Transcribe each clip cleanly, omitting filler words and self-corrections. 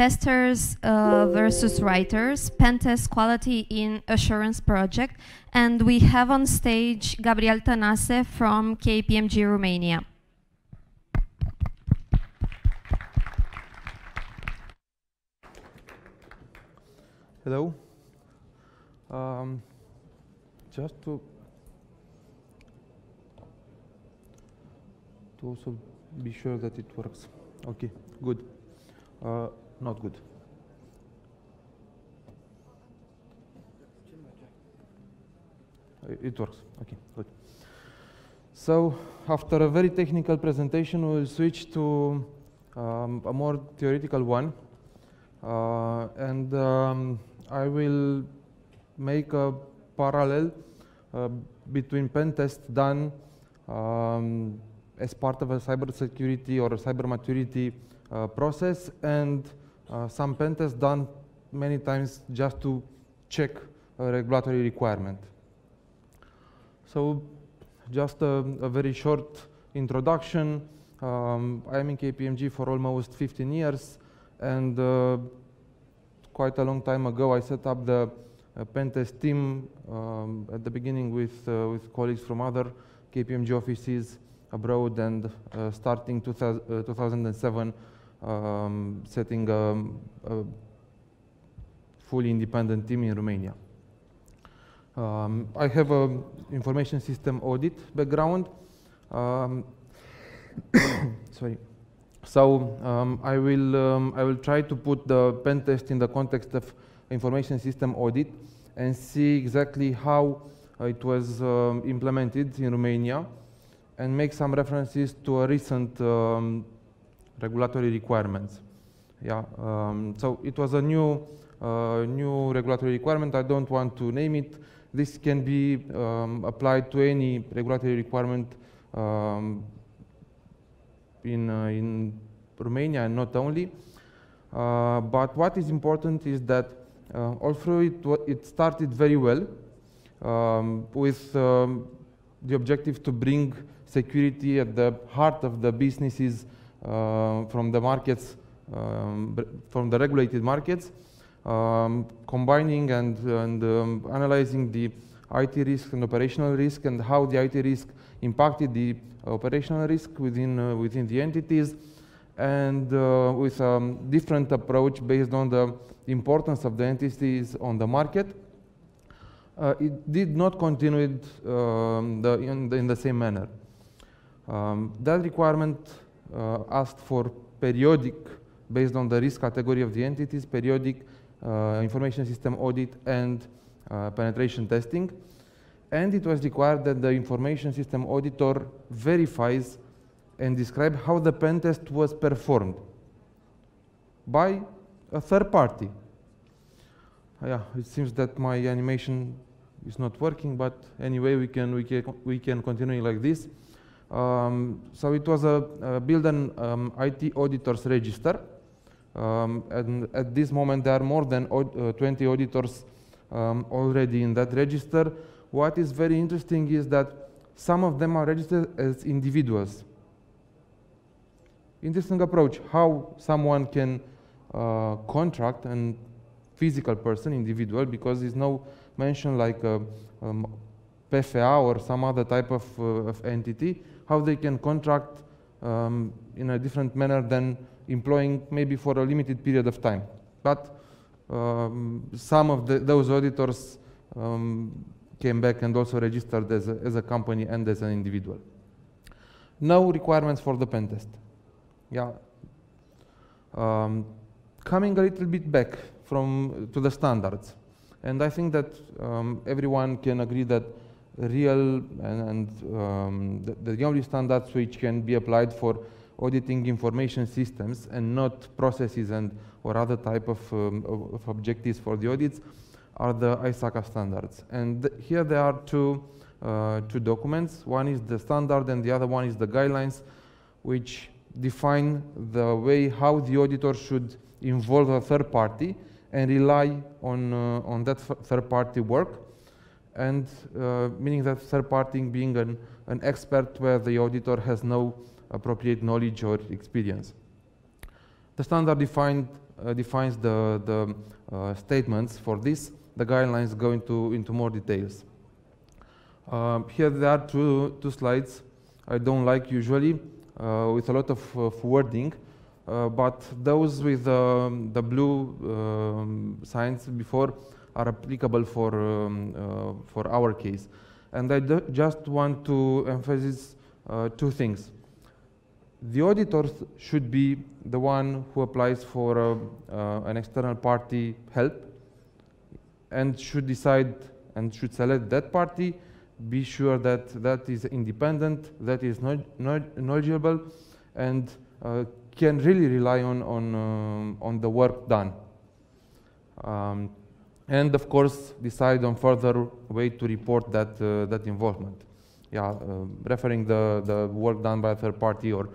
testers versus writers, pentest quality in assurance project, and we have on stage Gabriel Tanase from KPMG Romania. Hello. Just to also be sure that it works. Okay, good. Not good. It works. Okay, good. So after a very technical presentation, we'll switch to a more theoretical one, I will make a parallel between pen tests done as part of a cybersecurity or a cyber maturity process and some pen tests done many times just to check a regulatory requirement. So just a very short introduction. I'm in KPMG for almost 15 years, and quite a long time ago I set up the pen test team at the beginning with colleagues from other KPMG offices abroad, and starting 2007 setting a fully independent team in Romania. I have an information system audit background. Sorry. So I will try to put the pen test in the context of information system audit and see exactly how it was implemented in Romania, and make some references to a recent regulatory requirements. Yeah. So it was a new regulatory requirement. I don't want to name it. This can be applied to any regulatory requirement in Romania, and not only. But what is important is that although it started very well with the objective to bring security at the heart of the businesses from the markets, from the regulated markets, combining and analyzing the IT risk and operational risk, and how the IT risk impacted the operational risk within the entities, and with a different approach based on the importance of the entities on the market. It did not continue in the same manner. That requirement asked for periodic, based on the risk category of the entities, periodic information system audit and penetration testing. And it was required that the information system auditor verifies and describes how the pen test was performed by a third party. Yeah, it seems that my animation is not working, but anyway, we can continue like this. So it was a build an IT auditors register, and at this moment there are more than 20 auditors already in that register. What is very interesting is that some of them are registered as individuals. Interesting approach, how someone can contract and physical person, individual, because there's no mention like PFA or some other type of entity, how they can contract in a different manner than employing maybe for a limited period of time. But some of those auditors came back and also registered as a company and as an individual. No requirements for the pen test. Yeah. Coming a little bit back to the standards, and I think that everyone can agree that real and the only standards which can be applied for auditing information systems and not processes and or other type of objectives for the audits are the ISACA standards. And here there are two documents. One is the standard, and the other one is the guidelines, which define the way how the auditor should involve a third party and rely on that third party work, and meaning that third party being an expert where the auditor has no appropriate knowledge or experience. The standard defined defines the statements for this. The guidelines go into more details. Here there are two slides I don't like usually, with a lot of wording, but those with the blue signs before are applicable for our case. And I just want to emphasize two things. The auditor should be the one who applies for an external party help and should decide and should select that party, be sure that that is independent, that is knowledgeable, and can really rely on the work done. And of course, decide on further way to report that involvement. Yeah, referring the work done by a third party or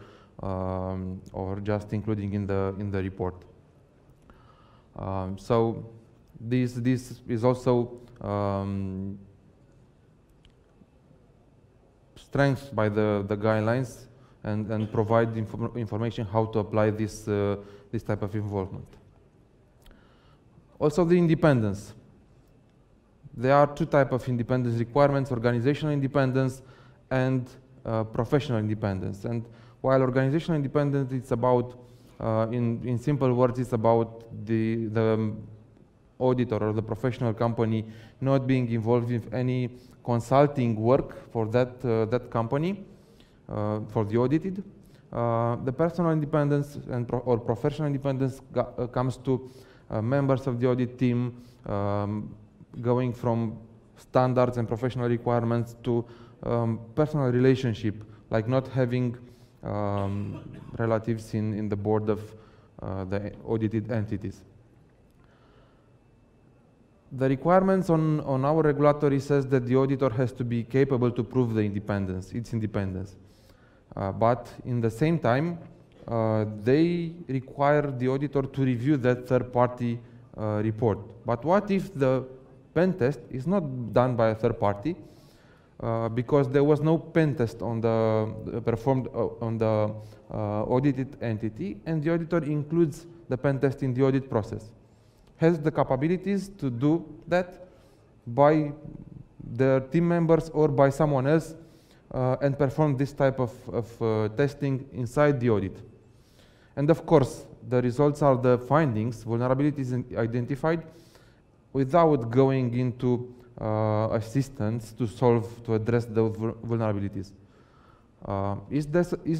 just including in the report. So this is also strengthened by the guidelines and provide information how to apply this type of involvement. Also, the independence. There are two types of independence requirements: organizational independence and professional independence. And while organizational independence, it's about, in simple words, it's about the auditor or the professional company not being involved in any consulting work for that company, for the audited. The personal independence and professional independence comes to members of the audit team, going from standards and professional requirements to personal relationship, like not having relatives in the board of the audited entities. The requirements on our regulatory says that the auditor has to be capable to prove its independence. But in the same time, they require the auditor to review that third-party report. But what if the pen test is not done by a third party because there was no pen test performed on the audited entity, and the auditor includes the pen test in the audit process? Has the capabilities to do that by their team members or by someone else and perform this type of testing inside the audit. And of course, the results are the findings, vulnerabilities identified, without going into assistance to address those vulnerabilities. Is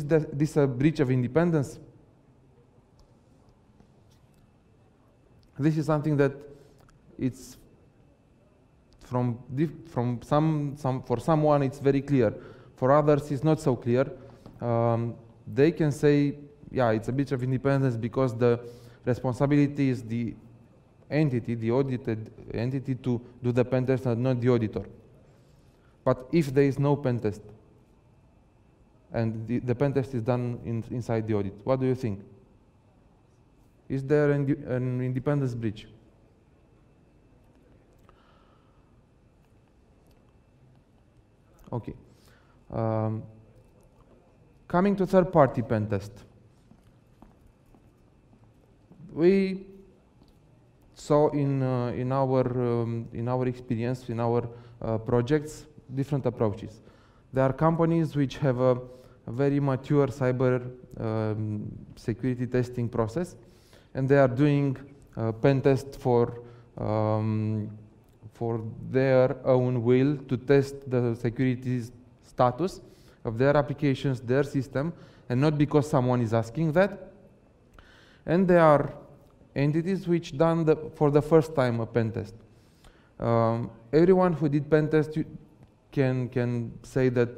this a breach of independence? This is something that it's for someone it's very clear, for others it's not so clear. They can say, yeah, it's a breach of independence because the responsibility is the entity, the audited entity, to do the pen test and not the auditor. But if there is no pen test and the pen test is done inside the audit, what do you think? Is there an independence breach? Okay. Coming to third-party pen test, we saw in our experience, in our projects, different approaches. There are companies which have a very mature cyber security testing process, and they are doing pen test for their own will to test the security status of their applications, their system, and not because someone is asking that. And there are entities which done for the first time a pen test. Everyone who did pen test can say that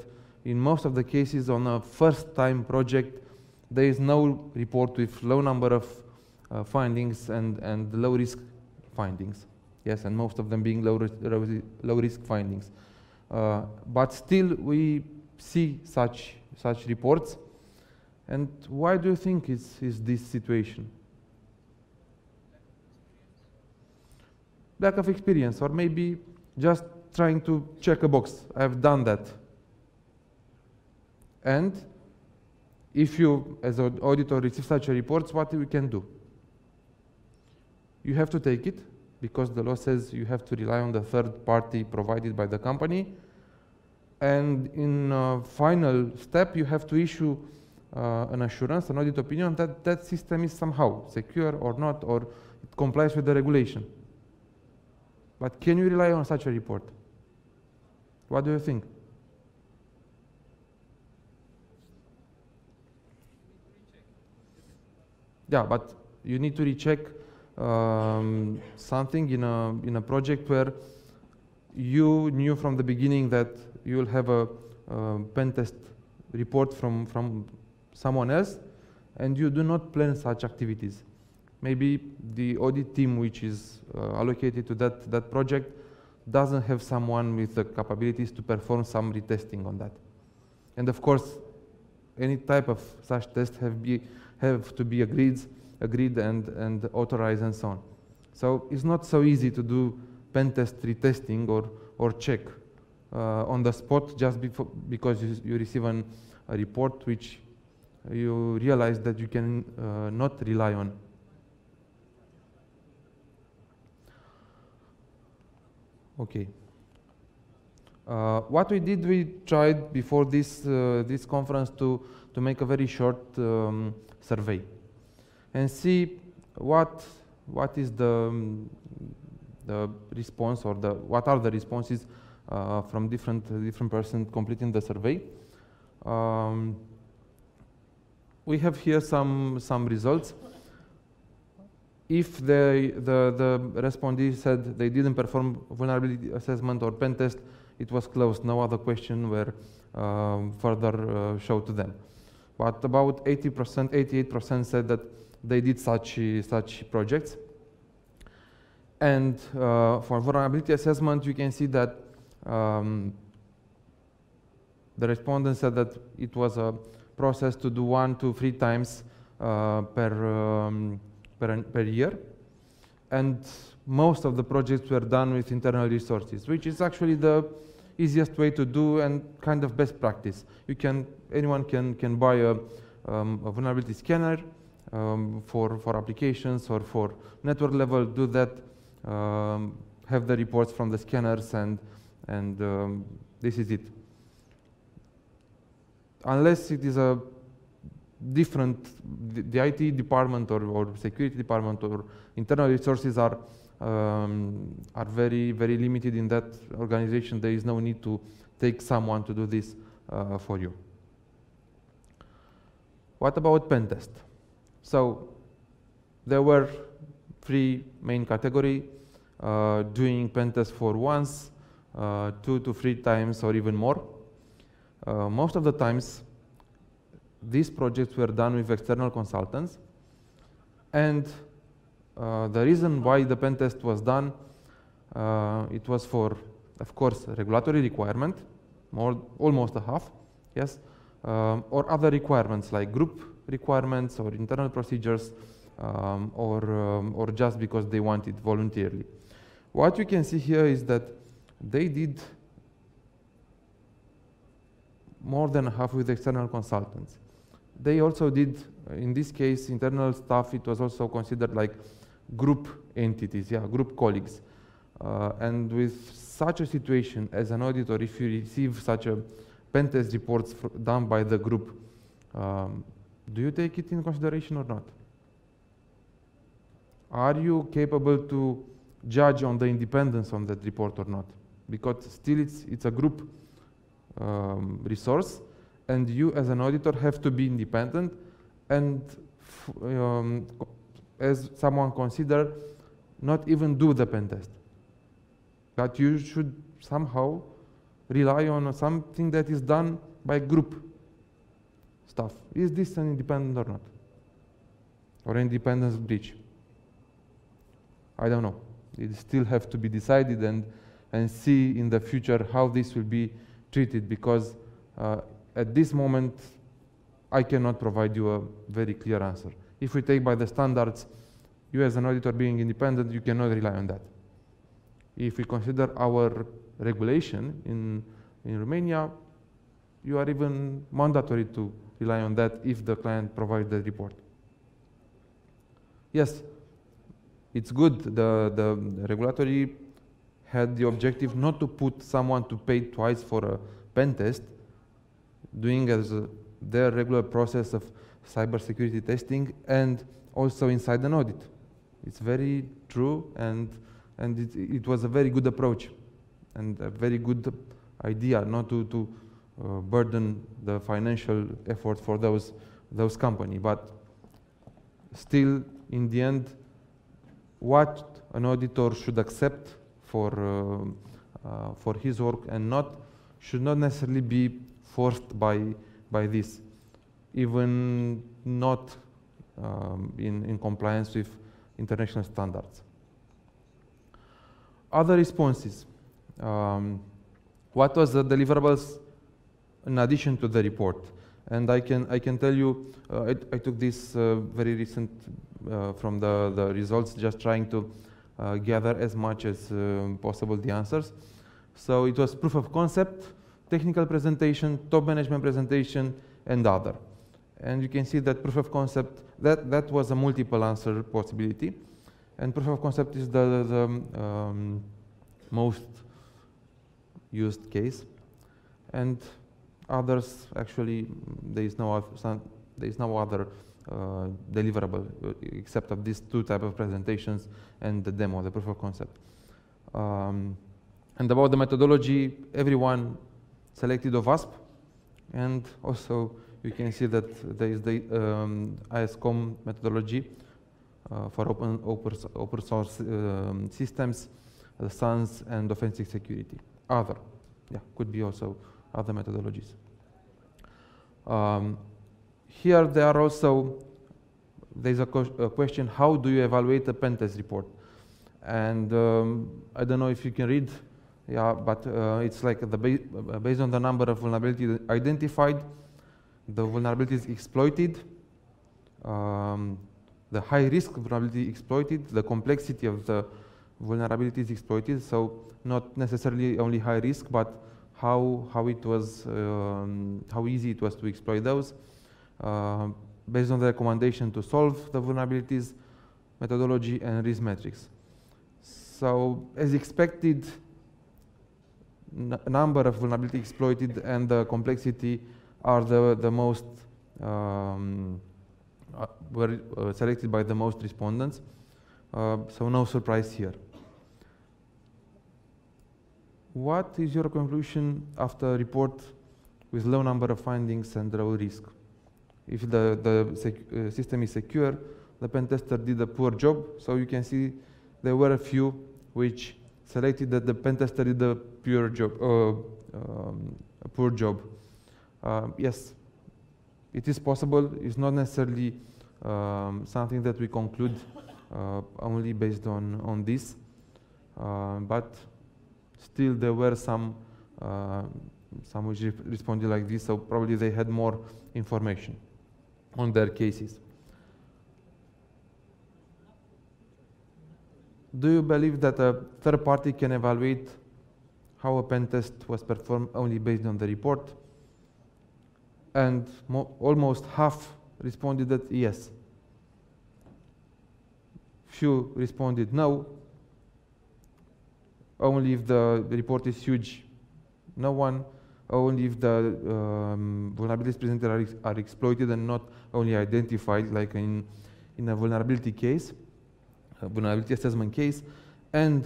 in most of the cases on a first time project, there is no report with low number of findings and low risk findings. Yes, and most of them being low risk findings. But still, we see such reports. And why do you think is this situation? Lack of experience, or maybe just trying to check a box. I've done that. And if you, as an auditor, receive such reports, what we can do? you have to take it because the law says you have to rely on the third party provided by the company. And in a final step, you have to issue an assurance, an audit opinion, that that system is somehow secure or not, or it complies with the regulation. But can you rely on such a report? What do you think? Yeah, but you need to recheck something in a project where you knew from the beginning that you will have a pen test report from someone else, and you do not plan such activities. Maybe the audit team which is allocated to that project doesn't have someone with the capabilities to perform some retesting on that. And of course, any type of such test have to be agreed and authorized and so on. So it's not so easy to do pen test retesting or check on the spot just because you receive a report which you realize that you can not rely on. Okay. What we did, we tried before this conference to make a very short survey and see what is the response, or what are the responses from different persons completing the survey. We have here some results. If the respondee said they didn't perform vulnerability assessment or pen test, it was closed. No other question were further showed to them. But about 88% said that they did such projects. And for vulnerability assessment, you can see that the respondents said that it was a process to do 1 to 3 times per year, and most of the projects were done with internal resources, which is actually the easiest way to do and kind of best practice. Anyone can buy a vulnerability scanner for applications or for network level. Do that, have the reports from the scanners, and this is it. Unless it is a different, the IT department or security department or internal resources are very, very limited in that organization. There is no need to take someone to do this for you. What about pen test? So there were 3 main categories, doing pen test for once, 2 to 3 times, or even more. Most of the times, these projects were done with external consultants, and the reason why the pen test was done, it was for, of course, regulatory requirement, almost a half, yes, or other requirements like group requirements or internal procedures, or just because they want it voluntarily. What you can see here is that they did more than half with external consultants. They also did, in this case, internal staff. It was also considered like group entities, yeah, group colleagues. And with such a situation, as an auditor, if you receive such a pen test reports done by the group, do you take it in consideration or not? Are you capable to judge on the independence on that report or not? Because still it's a group resource, and you as an auditor have to be independent, and as someone consider, not even do the pen test. But you should somehow rely on something that is done by group stuff. Is this an independent or not? Or independence breach? I don't know. It still have to be decided and see in the future how this will be treated, because at this moment, I cannot provide you a very clear answer. If we take by the standards, you as an auditor being independent, you cannot rely on that. If we consider our regulation in Romania, you are even mandatory to rely on that if the client provides the report. Yes, it's good. The regulatory had the objective not to put someone to pay twice for a pen test, doing as their regular process of cybersecurity testing and also inside an audit. It's very true, and it was a very good approach and a very good idea not to burden the financial effort for those companies. But still, in the end, what an auditor should accept for his work and should not necessarily be forced by this, even not in compliance with international standards. Other responses. What was the deliverables in addition to the report? And I can tell you, I took this very recent from the results, just trying to gather as much as possible the answers. So it was proof of concept, technical presentation, top management presentation, and other. And you can see that proof of concept, that was a multiple answer possibility. And proof of concept is the most used case. And others, actually, there is no other deliverable except of these two type of presentations and the demo, the proof of concept. And about the methodology, everyone selected OWASP, and also you can see that there is the ISCOM methodology for open source systems, SANS and Offensive Security. Other, yeah, could be also other methodologies. Here there's a question: how do you evaluate a pen test report? And I don't know if you can read, yeah, but it's like based on the number of vulnerabilities identified, the vulnerabilities exploited, the high risk vulnerability exploited, the complexity of the vulnerabilities exploited. So not necessarily only high risk, but how it was, how easy it was to exploit those. Based on the recommendation to solve the vulnerabilities, methodology, and risk metrics. So as expected, number of vulnerability exploited and the complexity are the most were selected by the most respondents. So no surprise here. What is your conclusion after a report with low number of findings and low risk? If the system is secure, the pen tester did a poor job. So you can see there were a few which selected that the pen tester did a poor job. Yes, it is possible. It's not necessarily something that we conclude only based on this, but still there were some which responded like this, so probably they had more information on their cases. Do you believe that a third party can evaluate how a pen test was performed only based on the report? And almost half responded that yes. Few responded no. Only if the report is huge, no one. Only if the vulnerabilities presented are exploited and not only identified, like in a vulnerability case, a vulnerability assessment case, and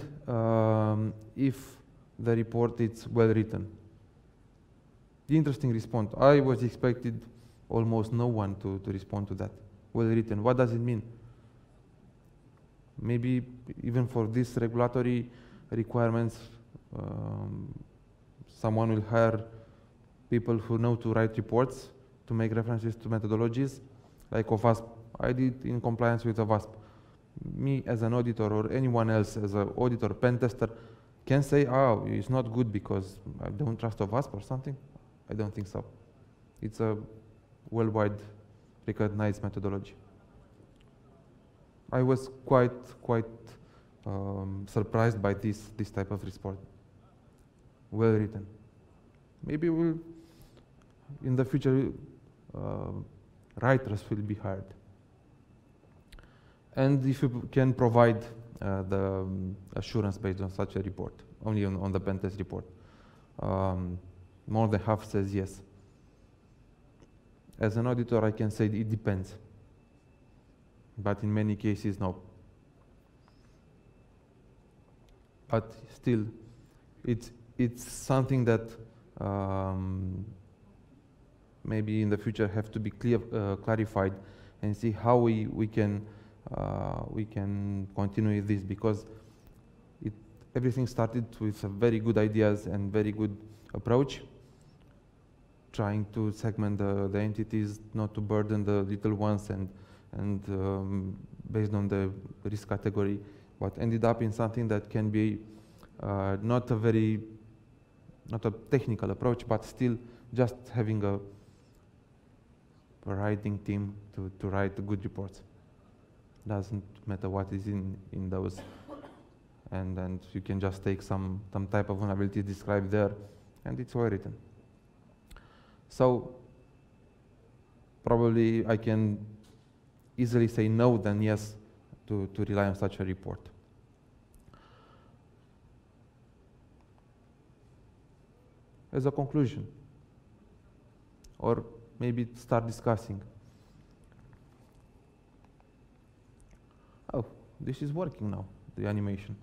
if the report is well written. The interesting response. I was expected almost no one to respond to that. Well written. What does it mean? Maybe even for these regulatory requirements, someone will hire people who know to write reports, to make references to methodologies, like OWASP. I did in compliance with OWASP. Me as an auditor or anyone else as an auditor, pen tester, can say, oh, it's not good because I don't trust OWASP or something. I don't think so. It's a worldwide recognized methodology. I was quite surprised by this type of report. Well written. Maybe we'll, in the future, writers will be hired. And if you can provide the assurance based on such a report, only on the pen test report. More than half says yes. As an auditor, I can say it depends, but in many cases, no. But still, it's something that maybe in the future have to be clarified and see how we can continue with this, because everything started with very good ideas and very good approach, trying to segment the entities, not to burden the little ones, and based on the risk category, but ended up in something that can be not a technical approach, but still just having a writing team to write good reports. Doesn't matter what is in those. And you can just take some type of vulnerability described there, and it's well written. So probably I can easily say no than yes to rely on such a report. As a conclusion, or maybe start discussing. Oh, this is working now, the animation.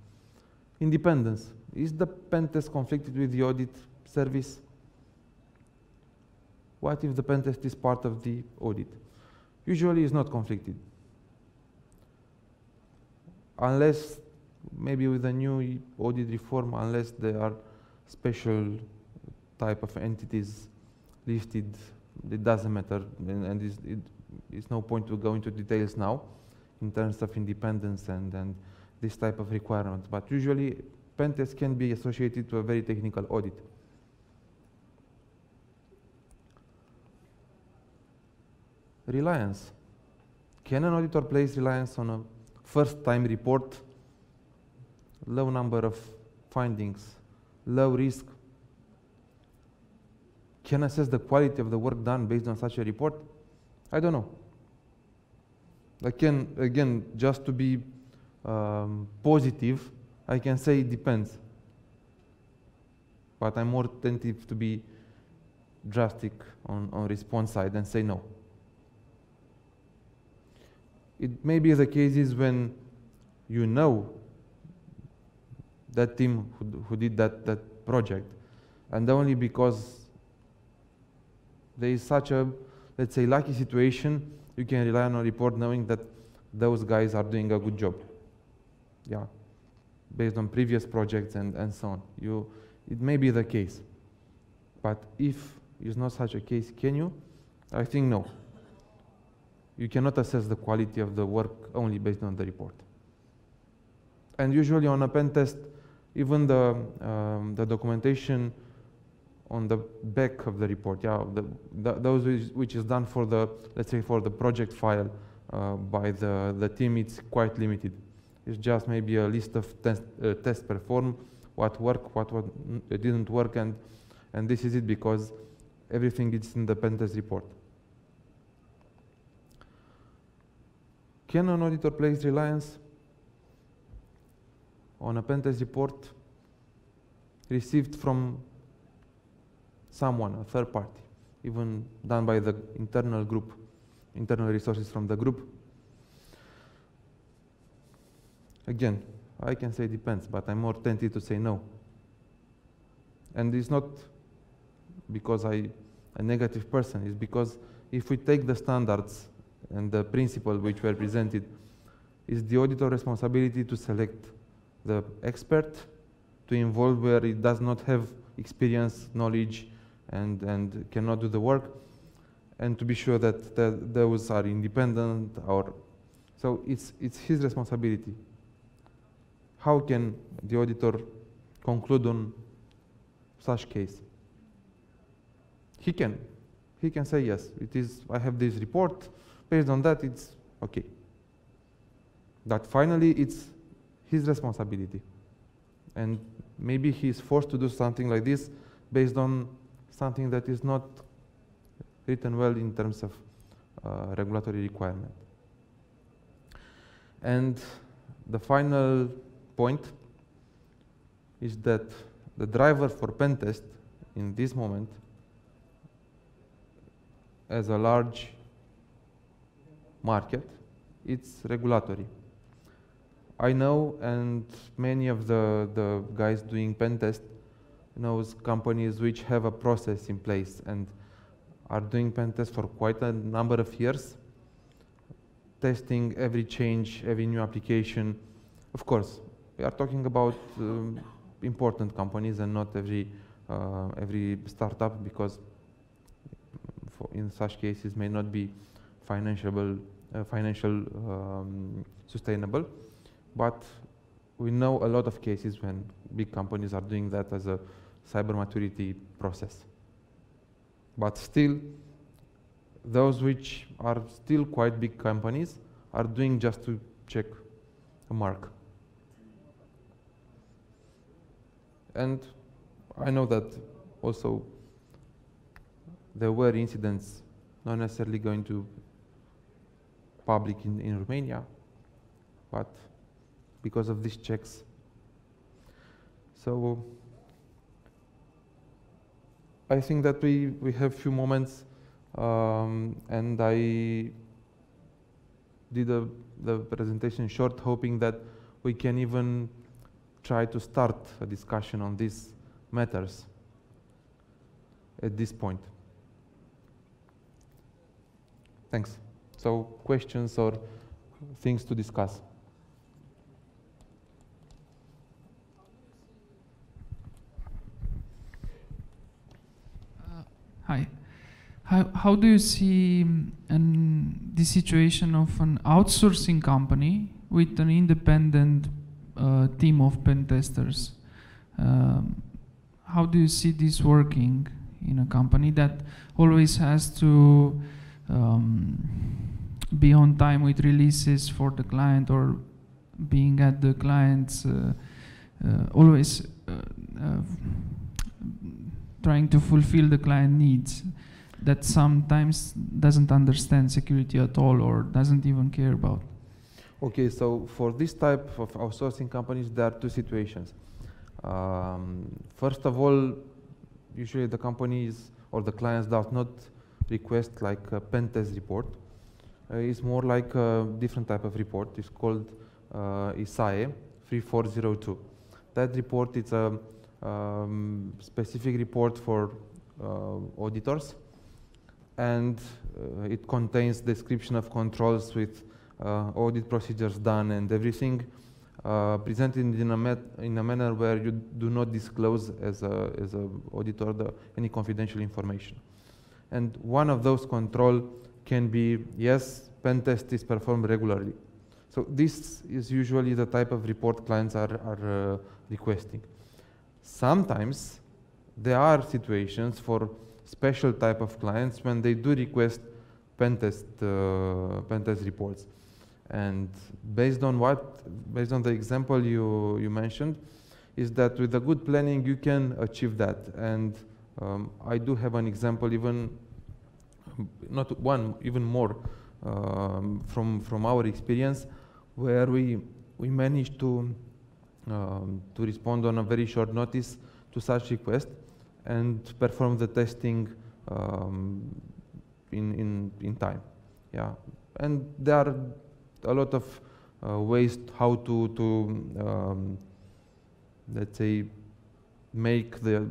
Independence. Is the pen test conflicted with the audit service? What if the pen test is part of the audit? Usually it's not conflicted. Unless, maybe with a new audit reform, unless there are special type of entities listed, it doesn't matter, and it's no point to go into details now in terms of independence and this type of requirement. But usually, pen tests can be associated to a very technical audit. Reliance. Can an auditor place reliance on a first-time report? Low number of findings, low risk. Can assess the quality of the work done based on such a report? I don't know. I can, again, just to be positive, I can say it depends. But I'm more tentative to be drastic on response side and say no. It may be the cases when you know that team who did that project, and only because there is such a, let's say, lucky situation, you can rely on a report knowing that those guys are doing a good job. Yeah, based on previous projects and so on. It may be the case, but if it's not such a case, can you? I think no. You cannot assess the quality of the work only based on the report. And usually on a pen test, even the documentation on the back of the report, yeah, those which is done for the, let's say, for the project file by the team, it's quite limited. It's just maybe a list of tests performed, what worked, what didn't work, and this is it, because everything is in the pen test report. Can an auditor place reliance on a pen test report received from someone, a third party, even done by the internal group, internal resources from the group? Again, I can say depends, but I'm more tempted to say no. And it's not because I'm a negative person, it's because if we take the standards and the principle which were presented, is the auditor's responsibility to select the expert, to involve where it does not have experience, knowledge, and cannot do the work, and to be sure that those are independent. Or so it's his responsibility. How can the auditor conclude on such case? He can say yes. It is, I have this report. Based on that, it's okay. That finally, it's his responsibility, and maybe he is forced to do something like this based on something that is not written well in terms of regulatory requirement. And The final point is that the driver for pen test in this moment as a large market, it's regulatory. I know, and many of the guys doing pen test knows companies which have a process in place and are doing pen test for quite a number of years, testing every change, every new application. Of course, we are talking about important companies and not every startup, because in such cases may not be financially sustainable. But we know a lot of cases when big companies are doing that as a cyber maturity process. But still, those which are still quite big companies are doing just to check a mark. And I know that also there were incidents, not necessarily going to public in Romania, but because of these checks. So I think that we have few moments, and I did the presentation short, hoping that we can even try to start a discussion on these matters at this point. Thanks. So questions or things to discuss? Hi. How do you see the situation of an outsourcing company with an independent team of pen testers? How do you see this working in a company that always has to be on time with releases for the client, or being at the client's always trying to fulfill the client needs, that sometimes doesn't understand security at all or doesn't even care about? Okay, so for this type of outsourcing companies, there are two situations. First of all, usually the companies or the clients does not request like a pen test report. It's more like a different type of report. It's called ISAE 3402. That report is a specific report for auditors, and it contains description of controls with audit procedures done and everything, presented in a manner where you do not disclose as a auditor any confidential information. And one of those control can be, yes, pen test is performed regularly. So this is usually the type of report clients are requesting. Sometimes there are situations for special type of clients when they do request pen test reports. And based on the example you mentioned, is that with a good planning you can achieve that. And I do have an example, even not one, even more, from our experience, where we managed to respond on a very short notice to such request and perform the testing in time. Yeah, and there are a lot of ways how to let's say make the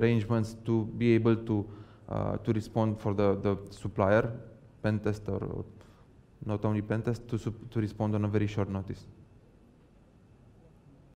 arrangements to be able to respond for the supplier pen tester, or not only pen test, to respond on a very short notice.